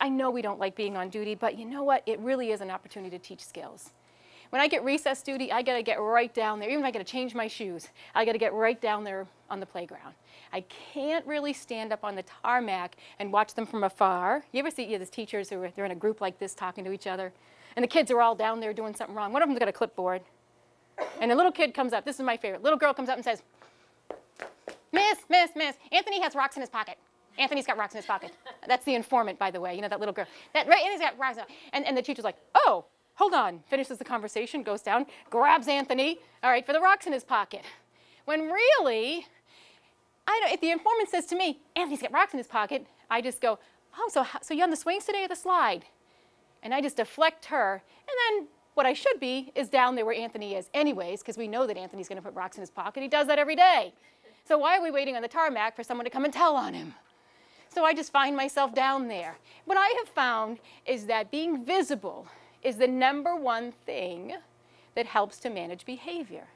I know we don't like being on duty, but you know what? It really is an opportunity to teach skills. When I get recess duty, I got to get right down there. Even if I got to change my shoes, I got to get right down there on the playground. I can't really stand up on the tarmac and watch them from afar. You ever see these teachers who are they're in a group like this talking to each other, and the kids are all down there doing something wrong. One of them's got a clipboard, and a little kid comes up. This is my favorite. Little girl comes up and says, Miss, Anthony has rocks in his pocket. Anthony's got rocks in his pocket. That's the informant, by the way. You know, that little girl. That, right, Anthony's got rocks in his pocket. And the teacher's like, oh, hold on. Finishes the conversation, goes down, grabs Anthony, all right, for the rocks in his pocket. When really, if the informant says to me, Anthony's got rocks in his pocket, I just go, oh, so you on the swings today or the slide? And I just deflect her. And then what I should be is down there where Anthony is anyways, because we know that Anthony's going to put rocks in his pocket. He does that every day. So why are we waiting on the tarmac for someone to come and tell on him? So I just find myself down there. What I have found is that being visible is the number one thing that helps to manage behavior.